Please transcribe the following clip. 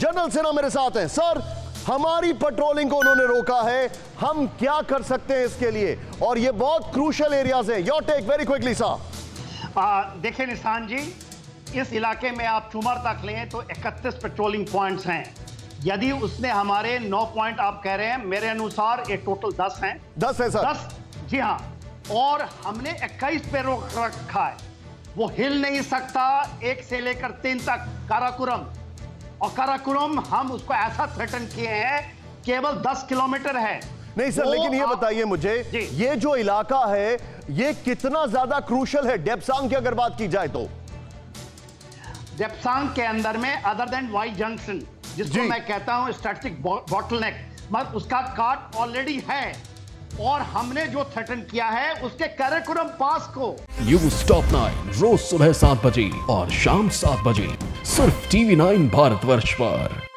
General Sinha मेरे साथ हैं। सर, हमारी पेट्रोलिंग को उन्होंने रोका है, हम क्या कर सकते हैं इसके लिए? और ये बहुत क्रूशियल एरियाज हैं। Your take very quickly sir. देखिए निशान जी, इस इलाके में आप चुमार तक लें तो 31 पेट्रोलिंग पॉइंट्स हैं। यदि उसने हमारे 9 पॉइंट आप कह रहे हैं, मेरे अनुसार ये टोटल 10 हैं। 10 है सर? 10, जी हाँ। और हमने 21 पे रोक रखा है, वो हिल नहीं सकता 1 से लेकर 3 तक, काराकोरम। और काराकोरम हम उसको ऐसा थ्रेटन किए हैं, केवल 10 किलोमीटर है। नहीं सर, लेकिन ये बताइए मुझे, ये जो इलाका है ये कितना ज्यादा क्रूशल है डेपसांग की अगर बात की जाए तो? डेपसांग के अंदर में अदर देन वाई जंक्शन, जिसको मैं कहता हूं स्ट्रेटेजिक बॉटलनेक, मतलब उसका काट ऑलरेडी है। और हमने जो थ्रेटन किया है उसके काराकोरम पास को। न्यूज टॉप 9 रोज सुबह 7 बजे और शाम 7 बजे सिर्फ TV9 भारतवर्ष पर।